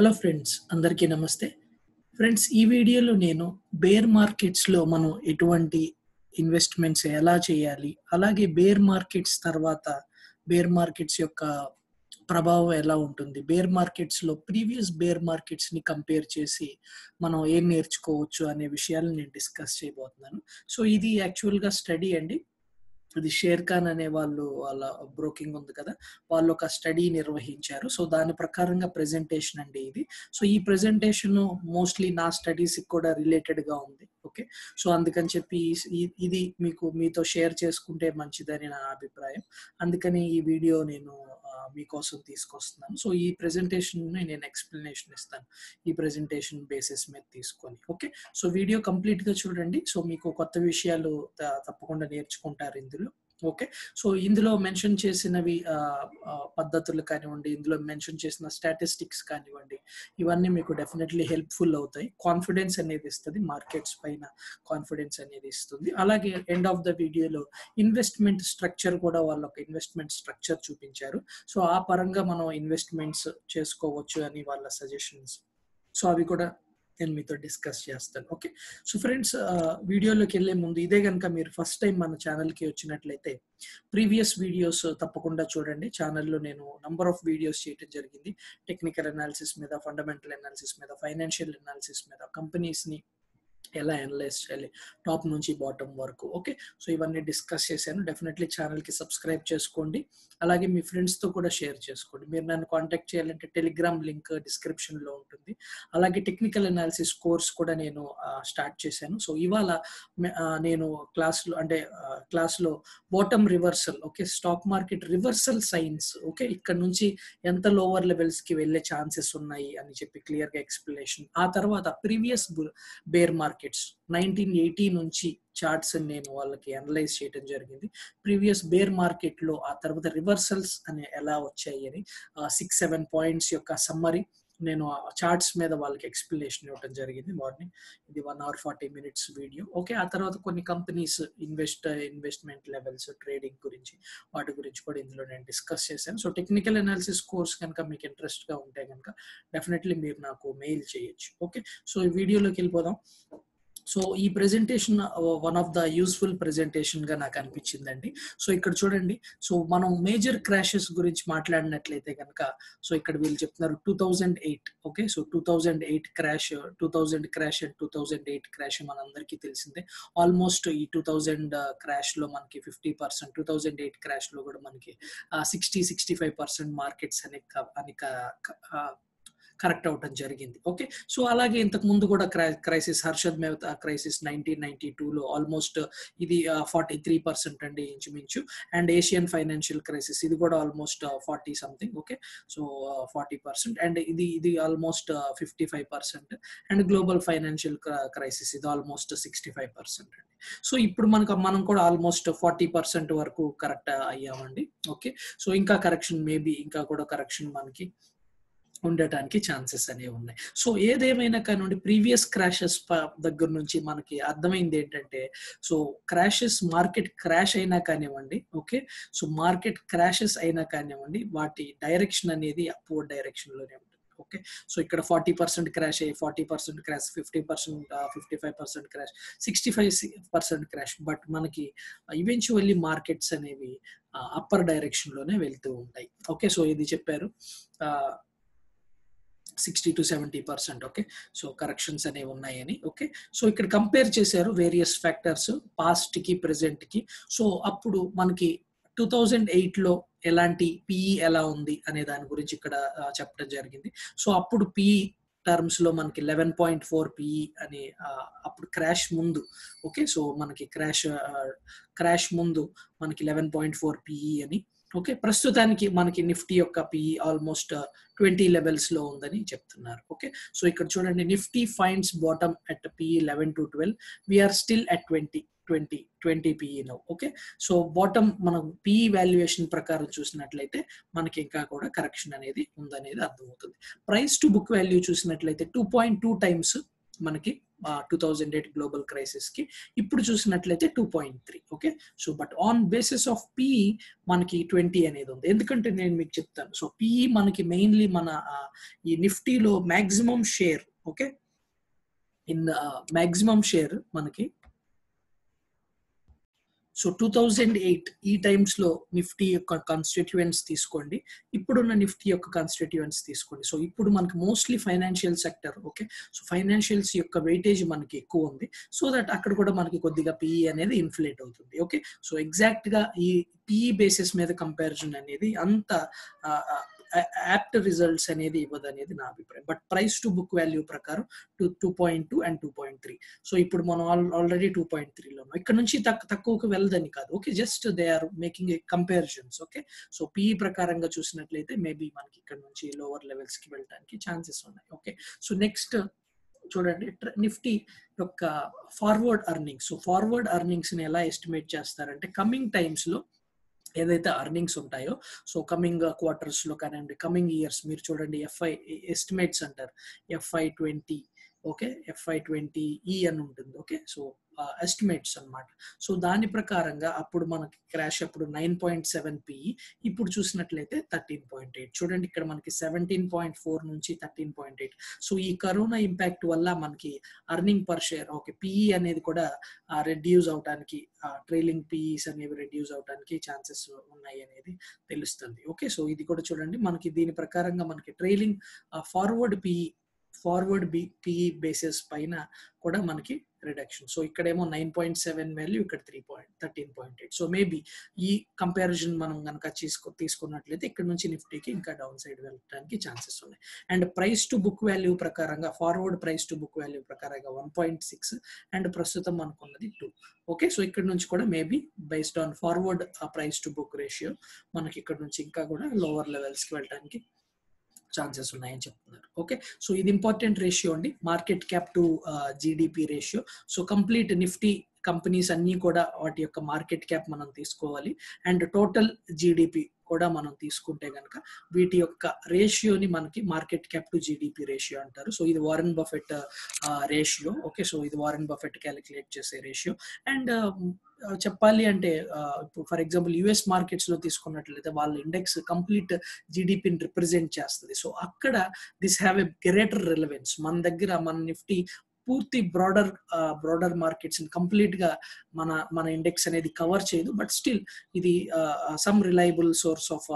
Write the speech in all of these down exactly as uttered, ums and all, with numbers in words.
Hello friends, అందరికీ నమస్తే. Friends, ఈ వీడియోలో నేను బేర్ మార్కెట్స్లో మనం ఎటువంటి ఇన్వెస్ట్మెంట్స్ ఎలా చేయాలి, అలాగే బేర్ మార్కెట్స్ తర్వాత బేర్ మార్కెట్స్ యొక్క ప్రభావం ఎలా ఉంటుంది, బేర్ మార్కెట్స్లో ప్రీవియస్ బేర్ మార్కెట్స్ని కంపేర్ చేసి మనం ఏం నేర్చుకోవచ్చు అనే విషయాలను నేను డిస్కస్ చేయబోతున్నాను. సో ఇది యాక్చువల్గా స్టడీ అండి. ఇది షేర్ ఖాన్ అనే వాళ్ళు, వాళ్ళ బ్రోకింగ్ ఉంది కదా, వాళ్ళు ఒక స్టడీ నిర్వహించారు. సో దాని ప్రకారంగా ప్రెజెంటేషన్ అండి ఇది. సో ఈ ప్రెజెంటేషన్ మోస్ట్లీ నా స్టడీస్కి కూడా రిలేటెడ్గా ఉంది. ఓకే, సో అందుకని చెప్పి ఇది మీకు మీతో షేర్ చేసుకుంటే మంచిదని నా అభిప్రాయం. అందుకని ఈ వీడియో నేను మీకోసం తీసుకొస్తున్నాను. సో ఈ ప్రెజెంటేషన్ని నేను ఎక్స్ప్లెనేషన్ ఇస్తాను, ఈ ప్రెజెంటేషన్ బేసిస్ మీద తీసుకొని. ఓకే, సో వీడియో కంప్లీట్గా చూడండి. సో మీకు కొత్త విషయాలు తప్పకుండా నేర్చుకుంటారు ఇందులో. ఓకే, సో ఇందులో మెన్షన్ చేసినవి పద్ధతులు కానివ్వండి, ఇందులో మెన్షన్ చేసిన స్టాటిస్టిక్స్ కానివ్వండి, ఇవన్నీ మీకు డెఫినెట్లీ హెల్ప్ఫుల్ అవుతాయి. కాన్ఫిడెన్స్ అనేది ఇస్తుంది, మార్కెట్స్ పైన కాన్ఫిడెన్స్ అనేది ఇస్తుంది. అలాగే ఎండ్ ఆఫ్ ద వీడియోలో ఇన్వెస్ట్మెంట్ స్ట్రక్చర్ కూడా, వాళ్ళ ఒక ఇన్వెస్ట్మెంట్ స్ట్రక్చర్ చూపించారు. సో ఆ పరంగా మనం ఇన్వెస్ట్మెంట్స్ చేసుకోవచ్చు అని వాళ్ళ సజెషన్స్. సో అవి కూడా నేను మీతో డిస్కస్ చేస్తాను. ఓకే, సో ఫ్రెండ్స్, వీడియోలోకి వెళ్ళే ముందు, ఇదే కనుక మీరు ఫస్ట్ టైం మన ఛానల్కి వచ్చినట్లయితే ప్రీవియస్ వీడియోస్ తప్పకుండా చూడండి. ఛానల్లో నేను నంబర్ ఆఫ్ వీడియోస్ చేయడం జరిగింది. టెక్నికల్ అనాలిసిస్ మీద, ఫండమెంటల్ అనాలిసిస్ మీద, ఫైనాన్షియల్ అనాలిసిస్ మీద, కంపెనీస్ని ఎలా అనలైజ్ చేయాలి టాప్ నుంచి బాటమ్ వరకు. ఓకే, సో ఇవన్నీ డిస్కస్ చేశాను. డెఫినెట్లీ ఛానల్కి సబ్స్క్రైబ్ చేసుకోండి, అలాగే మీ ఫ్రెండ్స్తో కూడా షేర్ చేసుకోండి. మీరు నన్ను కాంటాక్ట్ చేయాలంటే టెలిగ్రామ్ లింక్ డిస్క్రిప్షన్లో ఉంటుంది. అలాగే టెక్నికల్ అనాలిసిస్ కోర్స్ కూడా నేను స్టార్ట్ చేశాను. సో ఇవాళ నేను క్లాస్లో అంటే క్లాస్లో bottom reversal, okay, stock market reversal signs, okay, ఇక్కడ నుంచి ఎంత లోవర్ లెవెల్స్కి వెళ్ళే ఛాన్సెస్ ఉన్నాయి అని చెప్పి క్లియర్గా ఎక్స్ప్లెనేషన్. ఆ తర్వాత previous bear market nineteen eighty నుంచి చార్ట్స్ నేను వాళ్ళకి అనలైజ్ చేయడం జరిగింది. ప్రీవియస్ బేర్ మార్కెట్లో ఆ తర్వాత రివర్సల్స్ అని ఎలా వచ్చాయి అని సిక్స్ సెవెన్ పాయింట్స్ యొక్క సమ్మరీ నేను చార్ట్స్ మీద వాళ్ళకి ఎక్స్ప్లెనేషన్ ఇవ్వడం జరిగింది మార్నింగ్. ఇది one hour forty minutes video. Okay, ఆ తర్వాత కొన్ని companies invest investment levels, trading గురించి, వాటి గురించి కూడా ఇందులో నేను డిస్కస్ చేశాను. సో టెక్నికల్ అనాలిసిస్ కోర్స్ కనుక మీకు ఇంట్రెస్ట్గా ఉంటే కనుక డెఫినెట్లీ మీరు నాకు మెయిల్ చేయొచ్చు. ఓకే, సో ఈ వీడియోలోకి వెళ్ళిపోదాం. సో ఈ presentation one of the useful ప్రెజెంటేషన్గా నాకు అనిపించిందండి. సో ఇక్కడ చూడండి. సో మనం మేజర్ క్రాషెస్ గురించి మాట్లాడినట్లయితే కనుక, సో ఇక్కడ వీళ్ళు చెప్తున్నారు two thousand eight. Okay, so two thousand eight crash two thousand crash and two thousand eight crash మనందరికీ తెలిసిందే. ఆల్మోస్ట్ ఈ టూ థౌజండ్ క్రాష్లో మనకి fifty percent, two thousand eight క్రాష్లో కూడా మనకి sixty sixty five percent markets అనే అని కరెక్ట్ అవటం జరిగింది. ఓకే, సో అలాగే ఇంతకు ముందు కూడా crisis, Harshad Mehta crisis nineteen ninety టూలో ఆల్మోస్ట్ ఇది ఫార్టీ త్రీ పర్సెంట్ అండి ఇంచుమించు. అండ్ ఏషియన్ ఫైనాన్షియల్ క్రైసిస్, ఇది కూడా almost forty something. Okay, so forty percent and ఇది ఇది almost fifty five percent and global financial crisis ఇది ఆల్మోస్ట్ సిక్స్టీ ఫైవ్ పర్సెంట్ అండి. సో ఇప్పుడు మనకు మనం కూడా ఆల్మోస్ట్ ఫార్టీ పర్సెంట్ వరకు కరెక్ట్ అయ్యామండి. ఓకే, సో ఇంకా కరెక్షన్ మేబీ ఇంకా కూడా కరెక్షన్ మనకి ఉండటానికి ఛాన్సెస్ అనేవి ఉన్నాయి. సో ఏదేమైనా కానివ్వండి, ప్రీవియస్ క్రాషెస్ దగ్గర నుంచి మనకి అర్థమైంది ఏంటంటే, సో క్రాషెస్, మార్కెట్ క్రాష్ అయినా కానివ్వండి, ఓకే, సో మార్కెట్ క్రాషెస్ అయినా కానివ్వండి, వాటి డైరెక్షన్ అనేది అప్వర్డ్ డైరెక్షన్లోనే ఉంటుంది. ఓకే, సో ఇక్కడ ఫార్టీ పర్సెంట్ క్రాష్ అయ్యి, forty percent crash, fifty percent fifty five percent crash, sixty five percent crash, but మనకి ఈవెన్చువల్లీ మార్కెట్స్ అనేవి అప్పర్ డైరెక్షన్లోనే వెళ్తూ ఉంటాయి. ఓకే, సో ఇది చెప్పారు sixty to seventy percent. Okay, so corrections అనేవి ఉన్నాయని. ఓకే, సో ఇక్కడ కంపేర్ చేశారు వేరియస్ ఫ్యాక్టర్స్, పాస్ట్కి ప్రెజెంట్కి. సో అప్పుడు మనకి టూ థౌజండ్ ఎయిట్లో ఎలాంటి పిఈ ఎలా ఉంది అనే దాని గురించి ఇక్కడ చెప్పడం జరిగింది. సో అప్పుడు పిఈ టర్మ్స్లో మనకి లెవెన్ పాయింట్ ఫోర్ పిఈ అని అప్పుడు క్రాష్ ముందు, ఓకే, సో మనకి క్రాష్ క్రాష్ ముందు మనకి లెవెన్ పాయింట్ ఫోర్ పిఈ అని. ఓకే, ప్రస్తుతానికి మనకి నిఫ్టీ యొక్క పిఈ ఆల్మోస్ట్ ట్వంటీ లెవెల్స్లో ఉందని చెప్తున్నారు. ఓకే, సో ఇక్కడ చూడండి, Nifty finds bottom at PE eleven to twelve, we're still at twenty twenty twenty PE now. Okay, so bottom మనం పిఈ వాల్యుయేషన్ ప్రకారం చూసినట్లయితే మనకి ఇంకా కూడా కరెక్షన్ అనేది ఉందనేది అర్థమవుతుంది. ప్రైస్ టు బుక్ వాల్యూ చూసినట్లయితే టూ పాయింట్ టూ టైమ్స్ మనకి two thousand eight global crisis కి ఇప్పుడు చూసినట్లయితే two point three. ఓకే, so but on basis of PE మనకి ట్వంటీ అనేది ఉంది. ఎందుకంటే నేను మీకు చెప్తాను, సో పిఈ మనకి మెయిన్లీ మన ఈ నిఫ్టీలో maximum share, okay, in maximum share మనకి సో టూ థౌజండ్ ఎయిట్ ఈ టైమ్స్లో నిఫ్టీ యొక్క కాన్స్టిట్యూయెంట్స్ తీసుకోండి, ఇప్పుడున్న నిఫ్టీ యొక్క కాన్స్టిట్యూయెంట్స్ తీసుకోండి. సో ఇప్పుడు మనకి mostly financial sector, okay, so financials యొక్క వెయిటేజ్ మనకి ఎక్కువ ఉంది. సో దట్ అక్కడ కూడా మనకి కొద్దిగా పిఈ అనేది ఇన్ఫ్లేట్ అవుతుంది. ఓకే, సో ఎగ్జాక్ట్గా ఈ పిఈ బేసిస్ మీద కంపారిజన్ అనేది అంత యాప్ట్ రిజల్ట్స్ అనేది ఇవ్వదు అనేది నా అభిప్రాయం. But price to book value ప్రకారం two two point two and two point three. So ఇప్పుడు మనం ఆల్ ఆల్రెడీ టూ పాయింట్ త్రీలో ఇక్కడ నుంచి తక్కు తక్కువకు వెళ్ళదని కాదు, okay, just they are making a comparisons. Okay, so PE ప్రకారంగా చూసినట్లయితే మేబీ మనకి ఇక్కడ నుంచి లోవర్ లెవెల్స్కి వెళ్ళడానికి ఛాన్సెస్ ఉన్నాయి. ఓకే, సో నెక్స్ట్ చూడండి నిఫ్టీ యొక్క ఫార్వర్డ్ ఎర్నింగ్స్. సో ఫార్వర్డ్ ఎర్నింగ్స్ని ఎలా ఎస్టిమేట్ చేస్తారంటే కమింగ్ టైమ్స్లో ఏదైతే అర్నింగ్స్ ఉంటాయో, సో కమింగ్ క్వార్టర్స్లో కానివ్వండి, కమింగ్ ఇయర్స్ మీరు చూడండి ఎఫ్ఐ ఎస్టిమేట్స్ అంటారు, FY twenty okay, FY twenty ఈ అని ఉంటుంది. ఓకే, సో ఎస్టిమేట్స్ అనమాట. సో దాని ప్రకారంగా అప్పుడు మనకి క్రాష్ అప్పుడు నైన్ పాయింట్ సెవెన్ పిఈ, ఇప్పుడు చూసినట్లయితే థర్టీన్ పాయింట్ ఎయిట్. చూడండి ఇక్కడ మనకి సెవెంటీన్ పాయింట్ ఫోర్ నుంచి థర్టీన్ పాయింట్ ఎయిట్. సో ఈ కరోనా ఇంపాక్ట్ వల్ల మనకి earning per share, okay, PE అనేది కూడా రెడ్యూస్ అవడానికి, ట్రైలింగ్ పిఈస్ అనేవి రెడ్యూస్ అవడానికి ఛాన్సెస్ ఉన్నాయి అనేది తెలుస్తుంది. ఓకే, సో ఇది కూడా చూడండి మనకి దీని ప్రకారంగా మనకి trailing forward PE forward B PE basis పైన కూడా మనకి రిడక్షన్. సో ఇక్కడేమో నైన్ పాయింట్ సెవెన్ వాల్యూ, ఇక్కడ three point thirteen point eight. So maybe ఈ కంపారిజన్ మనం కనుక తీసుకో తీసుకున్నట్లయితే ఇక్కడ నుంచి నిఫ్టీకి ఇంకా డౌన్ సైడ్ వెళ్ళడానికి ఛాన్సెస్ ఉన్నాయి. And price to book value ప్రకారంగా forward price to book value ప్రకారంగా వన్ పాయింట్ సిక్స్ అండ్ ప్రస్తుతం అనుకున్నది టూ. ఓకే, సో ఇక్కడ నుంచి కూడా maybe based on forward price to book ratio మనకి ఇక్కడ నుంచి ఇంకా కూడా లోవర్ లెవెల్స్కి వెళ్ళడానికి ఛాన్సెస్ ఉన్నాయని చెప్తున్నారు. ఓకే, సో ఇది ఇంపార్టెంట్ రేషియో అండి, market cap to GDP ratio. So complete Nifty companies అన్నీ కూడా వాటి యొక్క మార్కెట్ క్యాప్ మనం తీసుకోవాలి అండ్ టోటల్ జీడిపి కూడా మనం తీసుకుంటే కనుక వీటి యొక్క రేషియోని మనకి market cap to GDP ratio అంటారు. సో ఇది Warren Buffett ratio. Okay, so ఇది వారెన్ బఫెట్ క్యాలిక్యులేట్ చేసే రేషియో. అండ్ చెప్పాలి అంటే ఇప్పుడు ఫర్ ఎగ్జాంపుల్ యుఎస్ మార్కెట్స్లో తీసుకున్నట్లయితే వాళ్ళ ఇండెక్స్ కంప్లీట్ జీడిపిని రిప్రజెంట్ చేస్తుంది. సో అక్కడ this have a greater relevance. మన దగ్గర మన నిఫ్టీ పూర్తి బ్రాడర్ బ్రాడర్ మార్కెట్స్ కంప్లీట్ గా మన మన ఇండెక్స్ అనేది కవర్ చేయదు. బట్ స్టిల్ ఇది some reliable source of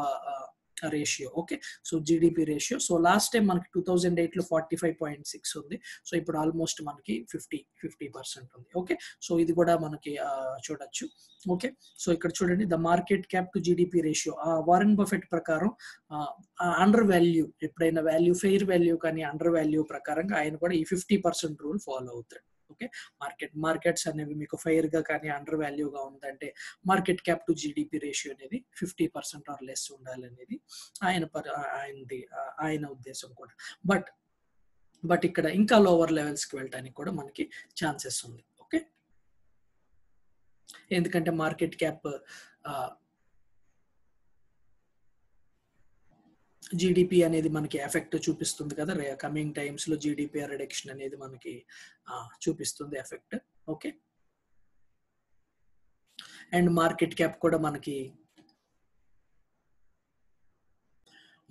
ratio. Okay, so GDP ratio. So last time మనకి టూ థౌజండ్ ఎయిట్ లో ఫార్టీ ఫైవ్ పాయింట్ సిక్స్ ఉంది. సో ఇప్పుడు ఆల్మోస్ట్ మనకి ఫిఫ్టీ ఫిఫ్టీ పర్సెంట్ ఉంది. ఓకే, సో ఇది కూడా మనకి చూడొచ్చు. ఓకే, సో ఇక్కడ చూడండి the market cap to GDP ratio Warren Buffett ప్రకారం అండర్ వాల్యూ, ఎప్పుడైనా వాల్యూ ఫెయిర్ వాల్యూ కానీ అండర్ వాల్యూ ప్రకారంగా ఆయన కూడా ఈ ఫిఫ్టీ పర్సెంట్ రూల్ ఫాలో అవుతాడు. ఓకే, మార్కెట్ మార్కెట్స్ అనేవి మీకు ఫెయిర్ గా కానీ అండర్ వాల్యూగా ఉందంటే market cap to GDP ratio అనేది ఫిఫ్టీ పర్సెంట్ ఆర్ లెస్ ఉండాలనేది ఆయన ఆయనది ఆయన ఉద్దేశం కూడా. బట్ బట్ ఇక్కడ ఇంకా లోవర్ లెవెల్స్కి వెళ్ళడానికి కూడా మనకి ఛాన్సెస్ ఉంది. ఓకే, ఎందుకంటే మార్కెట్ క్యాప్ జీడిపి అనేది మనకి ఎఫెక్ట్ చూపిస్తుంది కదా, కమింగ్ టైమ్స్లో జీడిపి రిడక్షన్ అనేది మనకి చూపిస్తుంది effect. Okay, and market cap కూడా మనకి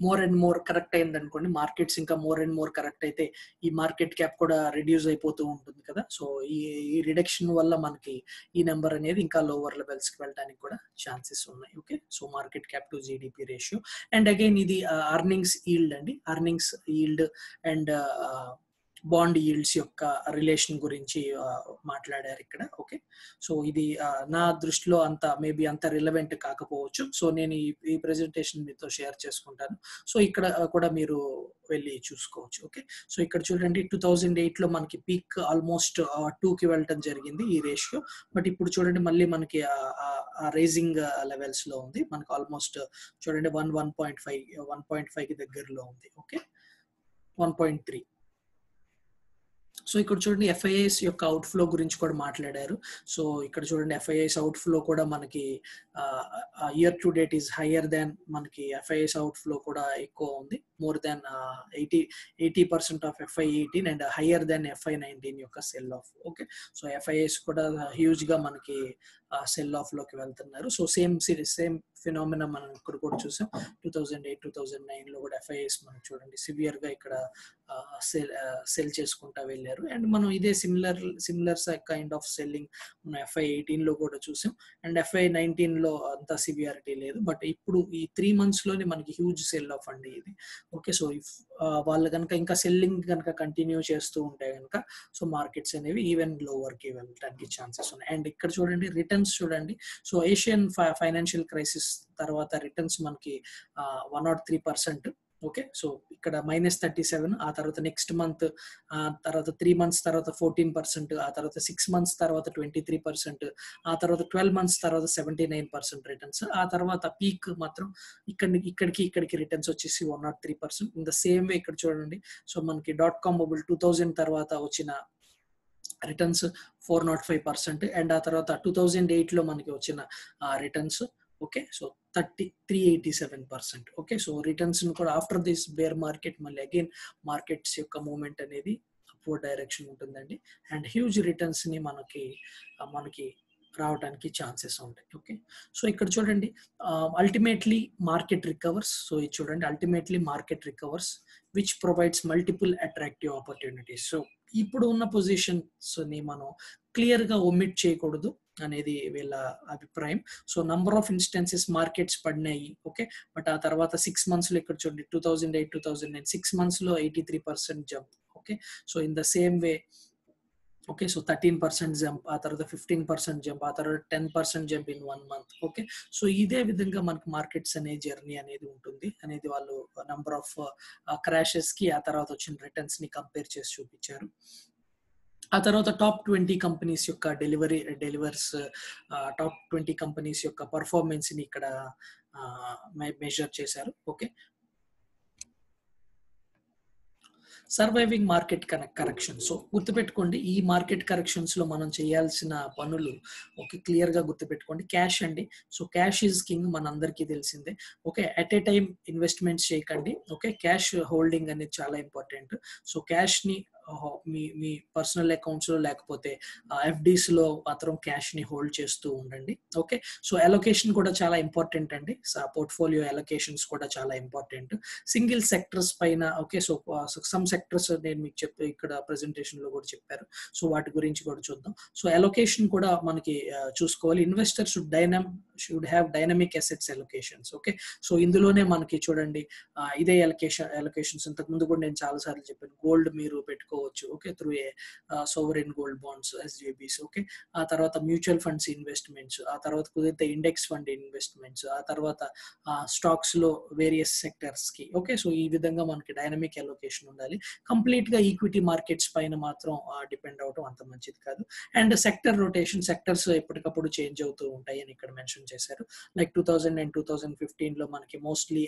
మోర్ అండ్ మోర్ కరెక్ట్ అయింది అనుకోండి, మార్కెట్స్ ఇంకా మోర్ అండ్ మోర్ కరెక్ట్ అయితే ఈ మార్కెట్ క్యాప్ కూడా రిడ్యూస్ అయిపోతూ ఉంటుంది కదా. సో ఈ ఈ రిడక్షన్ వల్ల మనకి ఈ నెంబర్ అనేది ఇంకా లోవర్ లెవెల్స్కి వెళ్ళడానికి కూడా ఛాన్సెస్ ఉన్నాయి. Okay, so market cap to GDP ratio. And again ఇది అర్నింగ్స్ ఈల్డ్ అండి, earnings yield and bond yields యొక్క రిలేషన్ గురించి మాట్లాడారు ఇక్కడ. ఓకే, సో ఇది నా దృష్టిలో అంత మేబీ అంత రిలవెంట్ కాకపోవచ్చు. సో నేను ఈ ప్రెజెంటేషన్ మీతో షేర్ చేసుకుంటాను. సో ఇక్కడ కూడా మీరు వెళ్ళి చూసుకోవచ్చు. ఓకే, సో ఇక్కడ చూడండి టూ థౌజండ్ ఎయిట్లో మనకి పీక్ ఆల్మోస్ట్ టూకి వెళ్ళటం జరిగింది ఈ రేషియో. బట్ ఇప్పుడు చూడండి మళ్ళీ మనకి రేజింగ్ లెవెల్స్లో ఉంది, మనకి ఆల్మోస్ట్ చూడండి one one point five one point ఫైవ్కి దగ్గరలో ఉంది. Okay, one point three So ikkada chudandi F I Is yokka outflow gurinchi kuda matladaru. So ikkada chudandi F I Is outflow kuda manaki uh, uh, year to date is higher than manaki F I Is outflow kuda ekko undi, more than uh, eighty percent of F I eighteen and uh, higher than F I nineteen yokka sell off. Okay, so F I Is kuda uh, huge ga manaki uh, sell off loki veltunnaru. So same series same phenomena మనం ఇక్కడ కూడా చూసాం. two thousand eight two thousand nine లో కూడా F I Is మనం చూడండి severe గా ఇక్కడ సెల్ సెల్ చేసుకుంటా వెళ్ళారు. అండ్ మనం ఇదే similar similar kind of selling మనం F I eighteen లో కూడా చూసాం. అండ్ F I nineteen లో అంత సివియారిటీ లేదు, బట్ ఇప్పుడు ఈ త్రీ మంత్స్ లోనే మనకి హ్యూజ్ సెల్ ఆఫ్ అండి ఇది. ఓకే, సో వాళ్ళు కనుక ఇంకా సెల్లింగ్ కనుక కంటిన్యూ చేస్తూ ఉంటే కనుక సో మార్కెట్స్ అనేవి ఈవెన్ లోవర్కి వెళ్ళడానికి ఛాన్సెస్ ఉన్నాయి. అండ్ ఇక్కడ చూడండి రిటర్న్స్ చూడండి. సో ఏషియన్ ఫైనాన్షియల్ క్రైసిస్ తర్వాత రిటర్న్స్ మనకి one naught three percent. Okay, so ఇక్కడ మైనస్ థర్టీ సెవెన్, ఆ తర్వాత నెక్స్ట్ మంత్, ఆ తర్వాత త్రీ మంత్స్ తర్వాత ఫోర్టీన్ పర్సెంట్, ఆ తర్వాత సిక్స్ మంత్స్ తర్వాత ట్వంటీ త్రీ పర్సెంట్, ఆ తర్వాత ట్వెల్వ్ మంత్స్ తర్వాత సెవెంటీ నైన్ పర్సెంట్ రిటర్న్స్. ఆ తర్వాత పీక్ మాత్రం ఇక్కడ ఇక్కడికి ఇక్కడికి రిటర్న్స్ వచ్చేసి one naught three percent. In the same way ఇక్కడ చూడండి, సో మనకి dot com bubble two thousand తర్వాత వచ్చిన returns four naught five percent. And ఆ తర్వాత టూ థౌజండ్ ఎయిట్ లో మనకి వచ్చిన returns okay, so thirty three eighty seven percent. okay, so returns after this bear market malli again markets yokka movement anedi upward direction untundandi, and huge returns ni manaki manaki రావడానికి chances ఉంటాయి. Okay, so ఇక్కడ చూడండి ultimately market recovers. So ఇది చూడండి ultimately market recovers which provides multiple attractive opportunities. So ఇప్పుడు ఉన్న పొజిషన్స్ని మనం క్లియర్గా ఒమిట్ చేయకూడదు అనేది వీళ్ళ అభిప్రాయం. So number of instances markets పడినాయి. ఓకే, బట్ ఆ తర్వాత సిక్స్ మంత్స్లో ఇక్కడ చూడండి two thousand eight two thousand nine six మంత్స్లో eighty three percent jump. Okay, so in the same way okay, so thirteen percent jump, ఆ తర్వాత fifteen percent jump, ఆ తర్వాత ten percent jump in one month. okay, so ఇదే విధంగా మనకు markets అనే journey అనేది ఉంటుంది అనేది వాళ్ళు నంబర్ ఆఫ్ క్రాషెస్ కి ఆ తర్వాత వచ్చిన రిటర్న్స్ ని కంపేర్ చేసి చూపించారు. ఆ తర్వాత టాప్ ట్వంటీ కంపెనీస్ యొక్క delivery delivers top twenty companies యొక్క పర్ఫార్మెన్స్ ని ఇక్కడ మెజర్ చేశారు. Okay, surviving market correction. So గుర్తుపెట్టుకోండి ఈ మార్కెట్ కరెక్షన్స్ లో మనం చేయాల్సిన పనులు ఓకే క్లియర్ గా గుర్తుపెట్టుకోండి. క్యాష్ అండి, సో క్యాష్ ఈజ్ కింగ్ మనందరికీ తెలిసిందే. Okay, at a time investments చేయకండి. ఓకే, క్యాష్ హోల్డింగ్ అనేది చాలా ఇంపార్టెంట్. సో క్యాష్ ని మీ మీ పర్సనల్ అకౌంట్స్ లో లేకపోతే ఎఫ్డీస్ లో మాత్రం క్యాష్ ని హోల్డ్ చేస్తూ ఉండండి. ఓకే, సో అలొకేషన్ కూడా చాలా ఇంపార్టెంట్ అండి. పోర్ట్ఫోలియో అలొకేషన్స్ కూడా చాలా ఇంపార్టెంట్ సింగిల్ సెక్టర్స్ పైన. ఓకే, సో సమ్ సెక్టర్స్ నేను మీకు చెప్తే ఇక్కడ ప్రెజెంటేషన్ లో కూడా చెప్పారు. సో వాటి గురించి కూడా చూద్దాం. సో అలొకేషన్ కూడా మనకి చూసుకోవాలి. ఇన్వెస్టర్ షుడ్ డైనమ్ should have dynamic assets allocations. Okay, so ఇందులోనే మనకి చూడండి ఇదే అలొకేషన్ అలొకేషన్స్ ఇంతకు ముందు కూడా నేను చాలా సార్లు చెప్పాను. గోల్డ్ మీరు పెట్టుకో okay through a sovereign gold bonds S G Bs. Okay, ఆ తర్వాత మ్యూచువల్ ఫండ్స్ ఇన్వెస్ట్మెంట్స్, ఆ తర్వాత కుదిరితే ఇండెక్స్ ఫండ్ ఇన్వెస్ట్మెంట్స్, ఆ తర్వాత స్టాక్స్ లో వేరియస్ సెక్టర్స్ కి. ఓకే, సో ఈ విధంగా మనకి డైనమిక్ అలొకేషన్ ఉండాలి. కంప్లీట్ గా ఈక్విటీ మార్కెట్స్ పైన మాత్రం డిపెండ్ అవటం అంత మంచిది కాదు. అండ్ సెక్టర్ రొటేషన్, సెక్టర్స్ ఎప్పటికప్పుడు చేంజ్ అవుతూ ఉంటాయి అని ఇక్కడ మెన్షన్ చేశారు. Like two thousand and two thousand fifteen లో మనకి mostly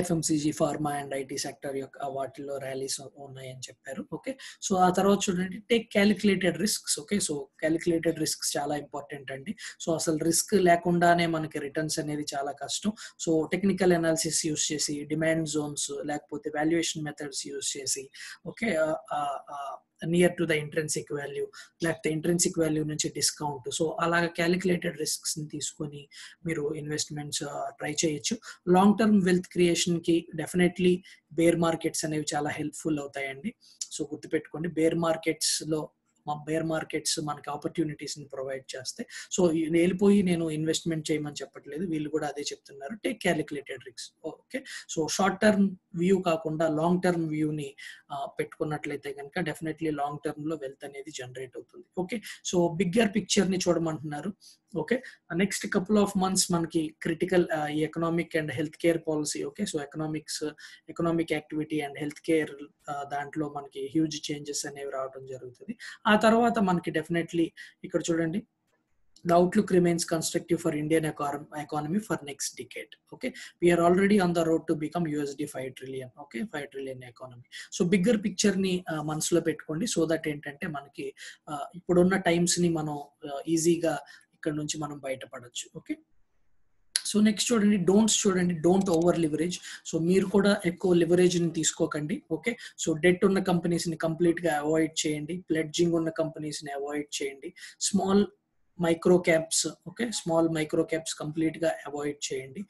F M C G pharma and IT sector యొక్క వాటిలో ర్యాలీస్ ఉన్నాయని చెప్పారు. ఓకే, సో ఆ తర్వాత చూడండి take calculated risks. Okay, so calculated risks చాలా ఇంపార్టెంట్ అండి. సో అసలు రిస్క్ లేకుండానే మనకి రిటర్న్స్ అనేది చాలా కష్టం. సో టెక్నికల్ అనాలిసిస్ యూస్ చేసి, డిమాండ్ జోన్స్ లేకపోతే వాల్యుయేషన్ మెథడ్స్ యూస్ చేసి okay near to the intrinsic value లేకపోతే ఇంట్రెన్సిక్ వాల్యూ నుంచి డిస్కౌంట్, సో అలాగ క్యాలిక్యులేటెడ్ రిస్క్స్ ని తీసుకొని మీరు ఇన్వెస్ట్మెంట్స్ ట్రై చేయొచ్చు. లాంగ్ టర్మ్ వెల్త్ క్రియేషన్ కి డెఫినెట్లీ బేర్ మార్కెట్స్ అనేవి చాలా హెల్ప్ఫుల్ అవుతాయండి. సో గుర్తుపెట్టుకోండి బేర్ మార్కెట్స్ లో మా బేర్ మార్కెట్స్ మనకి ఆపర్చునిటీస్ ని ప్రొవైడ్ చేస్తాయి. సో వెళ్ళిపోయి నేను ఇన్వెస్ట్మెంట్ చేయమని చెప్పట్లేదు, వీళ్ళు కూడా అదే చెప్తున్నారు, take calculated risk. Okay, so short term view కాకుండా లాంగ్ టర్మ్ వ్యూని పెట్టుకున్నట్లయితే కనుక డెఫినెట్లీ లాంగ్ టర్మ్ లో వెల్త్ అనేది జనరేట్ అవుతుంది. ఓకే, సో బిగ్గర్ పిక్చర్ ని చూడమంటున్నారు. Okay, next couple of months మనకి critical economic and health care policy. Okay, so economics economic activity and health care దాంట్లో మనకి హ్యూజ్ చేంజెస్ అనేవి రావడం జరుగుతుంది. ఆ తర్వాత మనకి డెఫినెట్లీ ఇక్కడ చూడండి the outlook remains constructive for Indian economy for next decade. Okay, we are already on the road to become U S D five trillion. Okay, five trillion economy. So bigger picture ni manasulo pettukondi, so that entante manaki ippudu unna times ni mano easy ga ikkada nunchi manam bayata padachu. Okay. So next chudandi, don't chudandi, don't over leverage. So meer kuda ekko leverage ni teeskokandi. Okay, so debt unna companies ni complete ga avoid cheyandi, pledging unna companies ni avoid cheyandi, small micro caps, okay, small micro caps complete ga avoid cheyandi.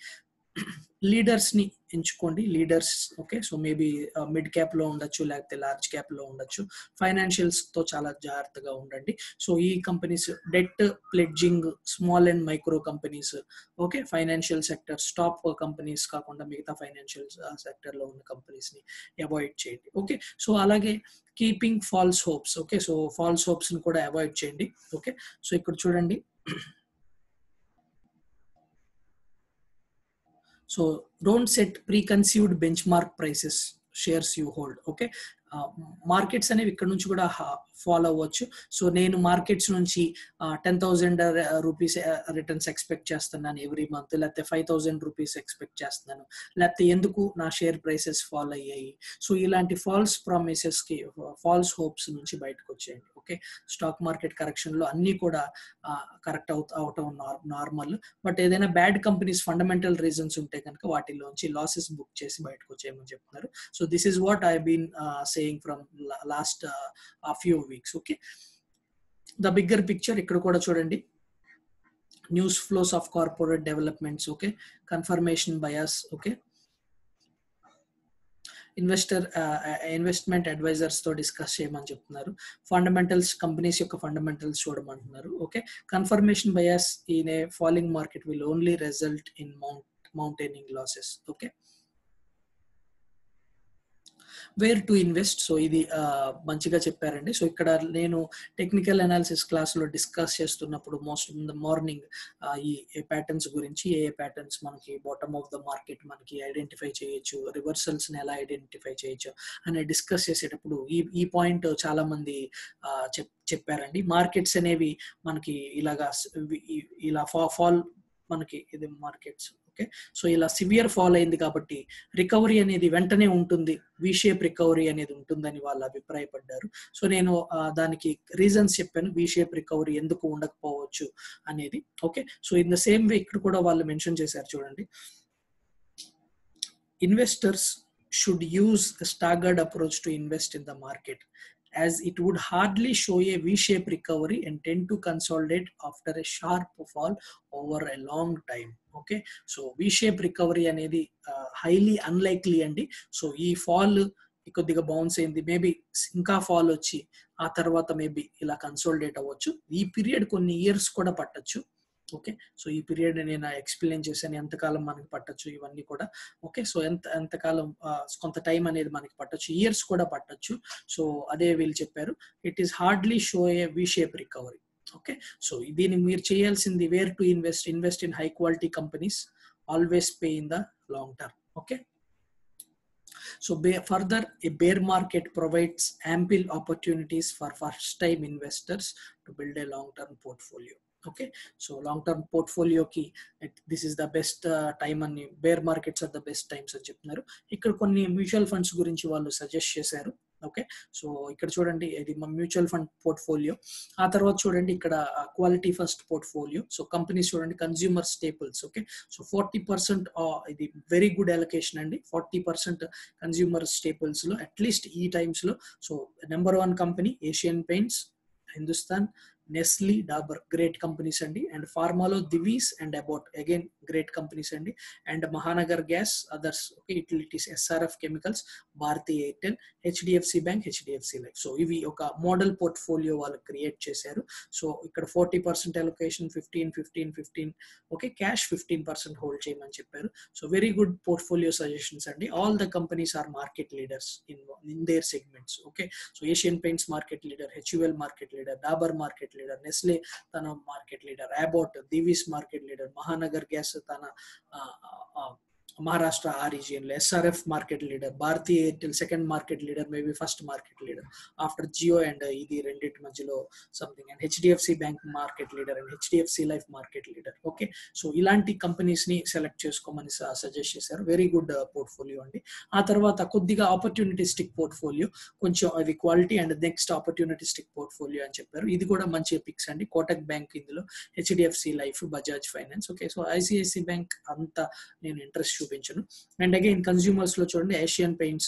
Leaders ni enchukondi, leaders. Okay, so maybe uh, mid cap lo undachu, like large cap lo undachu. Financials to chala jagrattaga undandi. So ee companies, debt pledging, small and micro companies, okay, financial sector, stop companies kaakunda migitha financial uh, sector lo unna companies ni avoid cheyandi. Okay, so alage keeping false hopes. Okay, so false hopes ni kuda avoid cheyandi. Okay, so ikkada chudandi. So don't set preconceived benchmark prices shares you hold. Okay, uh, markets anevi ikkada nunchi kuda follow avvachu. So nenu markets nunchi uh, ten thousand rupees returns expect chestunnanu every month, lathe five thousand rupees expect chestunnanu, lathe enduku na share prices fall ayyayi. So ilanti false promises ki false hopes nunchi bayataku vacheyandi. Okay, stock market correction lo anni kuda correct out out normal, but edaina bad companies fundamental reasons unte ganaka vatilonchi losses book chesi bayataku vacheyamani cheptunnaru. So this is what I have been uh, saying from last uh, a few weeks. Okay, the bigger picture ikkada kuda chudandi, news flows of corporate developments, okay, confirmation bias, okay, investor uh, investment advisors తో discuss చేయమని చెప్తున్నారు, fundamentals companies యొక్క fundamentals చూడమంటున్నారు. Okay, confirmation bias in a falling market will only result in mount mounting losses. Okay, where to invest. So ఇది మంచిగా చెప్పారండి. So ఇక్కడ నేను టెక్నికల్ అనాలిసిస్ క్లాస్ లో డిస్కస్ చేస్తున్నప్పుడు మోస్ట్ ఇన్ ద మార్నింగ్ ఈ ప్యాటర్న్స్ గురించి, ఏ ఏ ప్యాటర్న్స్ మనకి బాటమ్ ఆఫ్ ద మార్కెట్ మనకి ఐడెంటిఫై చేయొచ్చు, రివర్సల్స్ ని ఎలా ఐడెంటిఫై చేయొచ్చు అని డిస్కస్ చేసేటప్పుడు ఈ ఈ పాయింట్ చాలా మంది చెప్పారండి. మార్కెట్స్ అనేవి మనకి ఇలాగా ఇలా ఫాల్ మనకి ఇది మార్కెట్స్. ఓకే, సో ఇలా సివియర్ ఫాల్ అయింది కాబట్టి రికవరీ అనేది వెంటనే ఉంటుంది, వి షేప్ రికవరీ అనేది ఉంటుందని వాళ్ళు అభిప్రాయపడ్డారు. సో నేను దానికి రీజన్స్ చెప్పాను, వి షేప్ రికవరీ ఎందుకు ఉండకపోవచ్చు అనేది. Okay, so in the same way ఇక్కడ కూడా వాళ్ళు మెన్షన్ చేశారు చూడండి, investors should use a staggered approach to invest in the market, as it would hardly show a V-shaped recovery and tend to consolidate after a sharp fall over a long time. Okay, so V-shaped recovery anedi uh, highly unlikely andi. So ee fall ikodiga bounce ayindi, maybe inka fall vachi aa tarvata maybe ila consolidate avvachu, ee period konni years kuda pattachu. Okay, so ఈ period నేను explain చేశాను, ఎంతకాలం మనకి పట్టచ్చు ఇవన్నీ కూడా. Okay, so ఎంత ఎంతకాలం కొంత టైం అనేది మనకి పట్టచ్చు, ఇయర్స్ కూడా పట్టచ్చు. సో అదే వీళ్ళు చెప్పారు, it is hardly show a V shape recovery. Okay, so దీనికి మీరు చేయాల్సింది where to invest, invest in high quality companies, always pay in the long term. Okay, so further a bear market provides ample opportunities for first time investors to build a long term portfolio. Okay, so long term portfolio ki this is the best uh, time and bear markets are the best times ani cheptunaru. Ikkada konni mutual funds gurinchi vallu suggest chesaru. Okay, so ikkada chudandi idi mutual fund portfolio, aa tarvata chudandi ikkada quality first portfolio. So companies chudandi, consumer staples. Okay, so forty percent uh, idi very good allocation andi, forty percent consumer staples lo at least ee times lo. So number one company Asian Paints, Hindustan, Nestle, Dabur, great companies andi, and pharma lo Divi's and Abbott, again great companies andi, and Mahanagar Gas, others. Okay, utilities, S R F Chemicals, Bharti Airtel, H D F C Bank, H D F C Life. So ivi oka model portfolio vallu create chesaru. So ikkada forty percent allocation, fifteen fifteen fifteen. Okay, cash fifteen percent hold cheyamani chepparu. So very good portfolio suggestions andi. All the companies are market leaders in in their segments. Okay, so Asian Paints market leader, H U L market leader, Dabur market leader, Nestle tana market leader, Abbott, Divi's market leader, Mahanagar Gas tana uh, uh, Maharashtra R region, S R F market leader, Bharti till second market leader, maybe first market leader. After Jio and Idi Rendit Majilo something and H D F C Bank market leader and H D F C Life market leader. Okay, so Ilanti companies ni select chesukomanni suggest chesaru. Very good uh, portfolio andi. Aa tarvata koddiga opportunistic portfolio, koncham avi quality and next opportunistic portfolio ani chepparu. Idi kuda manchi picks andi. Kotak Bank indulo, H D F C Life, Bajaj Finance. Okay, so I C I C I Bank anta nenu interest చూపించను. And again consumers లో చూడండి Asian Paints,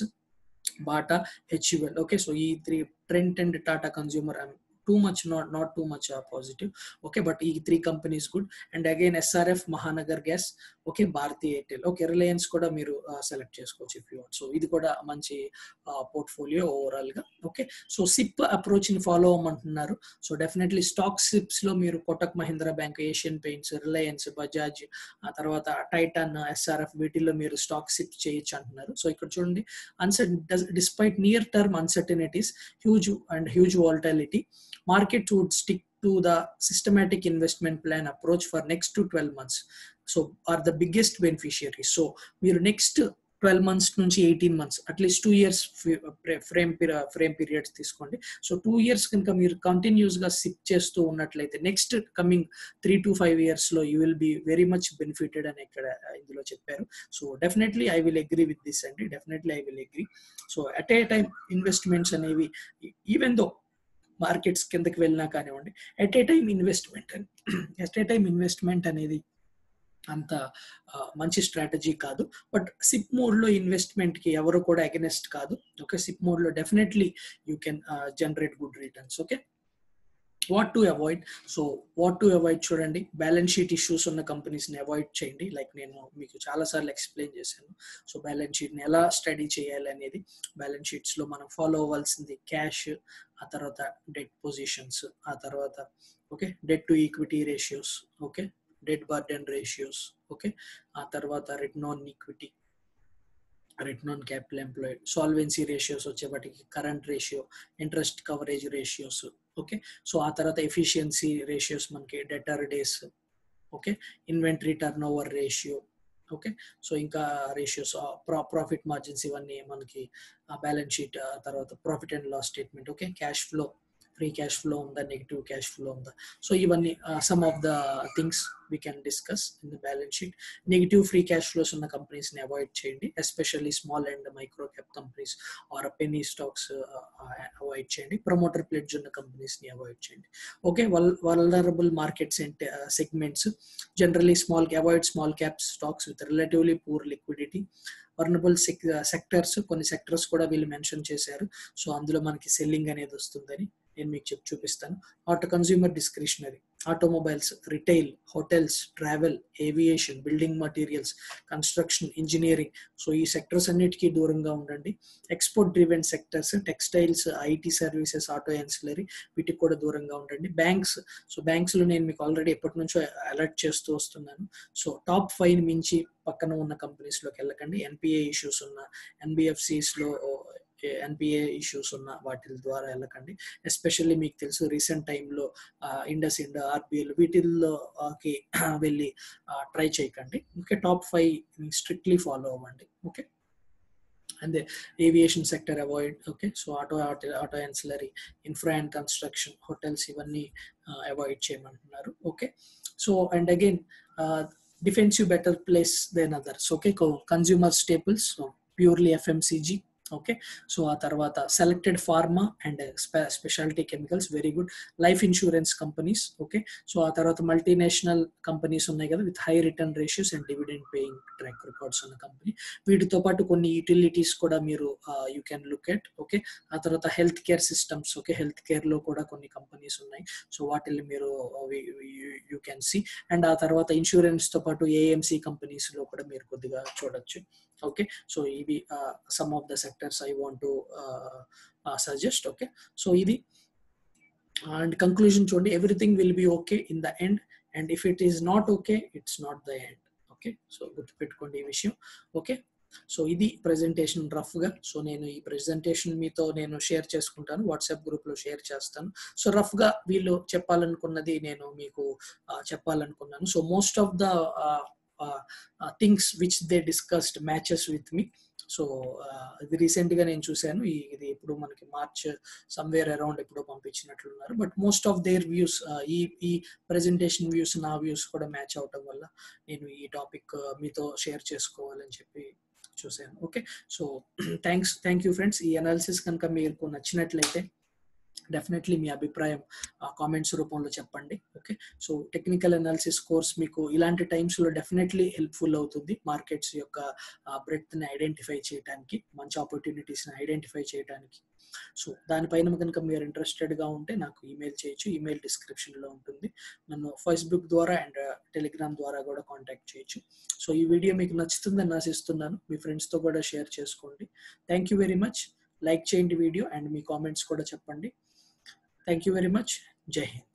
Bata, H U L. okay, so ఈ three Trent and Tata Consumer, I mean, too much not not too much uh, positive. Okay, but ఈ three companies good. And again S R F, Mahanagar Gas, okay, Bharti Airtel, okay, Reliance కూడా మీరు select చేసుకోవచ్చు if you want. So ఇది కూడా మంచి portfolio overall గా. Okay, so SIP approach ని follow అవ్వమంటున్నారు. సో డెఫినెట్లీ స్టాక్ సిప్స్ లో మీరు Kotak Mahindra Bank, Asian Paints, Reliance, Bajaj, ఆ తర్వాత Titan, S R F, వీటిల్లో మీరు స్టాక్ సిప్ చేయొచ్చు అంటున్నారు. సో ఇక్కడ చూడండి uncertain despite near term uncertainties, huge and huge volatility, market would stick to the systematic investment plan approach for next to twelve months. So are the biggest beneficiaries. So we are next twelve months nunchi eighteen months, at least two years frame frame periods తీసుకోండి. So two years కనుక మీరు continuous గా SIP చేస్తూ ఉన్నట్లయితే next coming three to five years లో you will be very much benefited అని ఇక్కడ ఇందులో చెప్పారు. So definitely I will agree with this అండి. Definitely I will agree. So at a time investments అనేవి ఈవెన్ దో మార్కెట్స్ కిందకి వెళ్ళినా కానివ్వండి, at a time investment at a time investment అనేది అంత మంచి స్ట్రాటజీ కాదు. బట్ సిప్ మోడ్లో ఇన్వెస్ట్మెంట్కి ఎవరు కూడా అగెనెస్ట్ కాదు. ఓకే, సిప్ మోడ్లో definitely you can generate good returns. Okay, what to avoid. So what to avoid చూడండి, బ్యాలెన్స్ షీట్ ఇష్యూస్ ఉన్న కంపెనీస్ ని అవాయిడ్ చేయండి. లైక్ నేను మీకు చాలా సార్లు ఎక్స్ప్లెయిన్ చేశాను. సో బ్యాలెన్స్ షీట్ ని ఎలా స్టడీ చేయాలి అనేది, బ్యాలెన్స్ షీట్స్ లో మనం ఫాలో అవ్వాల్సింది క్యాష్, ఆ తర్వాత డెట్ పొజిషన్స్, ఆ తర్వాత okay debt to equity ratios, okay debt burden ratios, okay ఆ తర్వాత return on equity, return on capital employed, solvency ratios వచ్చేవాటికి current ratio, interest coverage ratios, okay, so ఆ తర్వాత efficiency ratios మనకి debtor days, okay, inventory turnover ratio, okay, so ఇంకా ratios profit margins ఇవన్నీ మనకి balance sheet, ఆ తర్వాత profit and loss statement, okay, cash flow, free cash flow ఉందా, negative cash flow ఉందా, సో ఇవన్నీ some of the things we can discuss in the balance sheet. Negative free cash flows ఉన్న companies ని avoid చేయండి, especially small and micro cap companies or penny stocks uh, avoid చేయండి. Promoter pledge ఉన్న companies ని avoid చేయండి. Okay, vulnerable markets and uh, segments, generally small avoid small cap stocks with relatively poor liquidity. Vulnerable sec- uh, sectors కొన్ని sectors కూడా వీళ్ళు mention చేశారు. So అందులో మనకి సెల్లింగ్ అనేది వస్తుందని నేను మీకు చెప్పి చూపిస్తాను. Auto consumer discretionary, automobiles, retail, hotels, travel, aviation, building materials, construction, engineering. So ee sectors annitiki dooranga undandi. Export driven sectors, textiles, I T services, auto ancillary, vitiki kuda dooranga undandi. Banks, so banks lo nenu meeku already eppati nuncho alert chestu vastunnanu. So top five minchi pakkana unna companies loki ellakandi. N P A issues unna N B F Cs lo N P A issues ఉన్న వాటి ద్వారా వెళ్ళకండి. Especially మీకు తెలుసు recent టైంలో Indus ఇండ్ RBL వీటిల్లోకి వెళ్ళి try చేయకండి. Okay, top five strictly follow అవ్వండి. Okay, and aviation sector avoid. Okay, so auto auto ancillary, infra and construction, hotels ఇవన్నీ అవాయిడ్ చేయమంటున్నారు. Okay, so and again defence you better place than others. Okay, consumer staples purely F M C G. Okay, so ఆ తర్వాత selected pharma and speciality chemicals, very good. Life insurance companies, okay, so ఆ తర్వాత multinational companies ఉన్నాయి కదా with high return ratios and dividend paying track records ఉన్న company. వీటితో పాటు కొన్ని యూటిలిటీస్ కూడా మీరు you can look at. Okay, ఆ తర్వాత health care systems, okay health కేర్లో కూడా కొన్ని కంపెనీస్ ఉన్నాయి. సో వాటిని మీరు యూ క్యాన్ సి. అండ్ ఆ తర్వాత ఇన్సూరెన్స్తో పాటు A M C కంపెనీస్లో కూడా మీరు కొద్దిగా చూడొచ్చు. ఓకే, సో ఇవి some of the sectors I want to suggest. Okay, so ఇది అండ్ కంక్లూజన్ చూడండి, everything will be okay in the end, and if it is not okay it's not the end. Okay, so గుర్తుపెట్టుకోండి ఈ విషయం. Okay, so ఇది presentation రఫ్గా. So నేను ఈ presentation మీతో నేను షేర్ చేసుకుంటాను, వాట్సాప్ గ్రూప్లో షేర్ చేస్తాను. సో రఫ్గా వీళ్ళు చెప్పాలనుకున్నది నేను మీకు చెప్పాలనుకున్నాను. So most of the uh, uh, things which they discussed matches with me. So ఇది రీసెంట్గా నేను చూశాను, ఇది ఎప్పుడు మనకి మార్చ్ సమ్వేర్ అరౌండ్ ఎప్పుడో పంపించినట్లున్నారు. But most of their views, ఈ ఈ ప్రెజెంటేషన్ వ్యూస్ నా వ్యూస్ కూడా మ్యాచ్ అవటం వల్ల నేను ఈ టాపిక్ మీతో షేర్ చేసుకోవాలని చెప్పి చూశాను. Okay, so thanks thank you friends. ఈ అనాలిసిస్ కనుక మీకు నచ్చినట్లయితే డెఫినెట్లీ మీ అభిప్రాయం కామెంట్స్ రూపంలో చెప్పండి. Okay, so technical analysis course మీకు ఇలాంటి టైమ్స్లో డెఫినెట్లీ హెల్ప్ఫుల్ అవుతుంది. మార్కెట్స్ యొక్క బ్రెడ్త్ని ఐడెంటిఫై చేయడానికి, మంచి ఆపర్చునిటీస్ని ఐడెంటిఫై చేయడానికి. సో దానిపైన కనుక మీరు ఇంట్రెస్టెడ్గా ఉంటే నాకు ఈమెయిల్ చేయొచ్చు. ఈమెయిల్ డిస్క్రిప్షన్లో ఉంటుంది. నన్ను ఫేస్బుక్ ద్వారా అండ్ టెలిగ్రామ్ ద్వారా కూడా కాంటాక్ట్ చేయొచ్చు. సో ఈ వీడియో మీకు నచ్చుతుందని ఆశిస్తున్నాను. మీ ఫ్రెండ్స్తో కూడా షేర్ చేసుకోండి. Thank you very much. Like చేయండి వీడియో అండ్ మీ కామెంట్స్ కూడా చెప్పండి. Thank you very much. Jai Hind.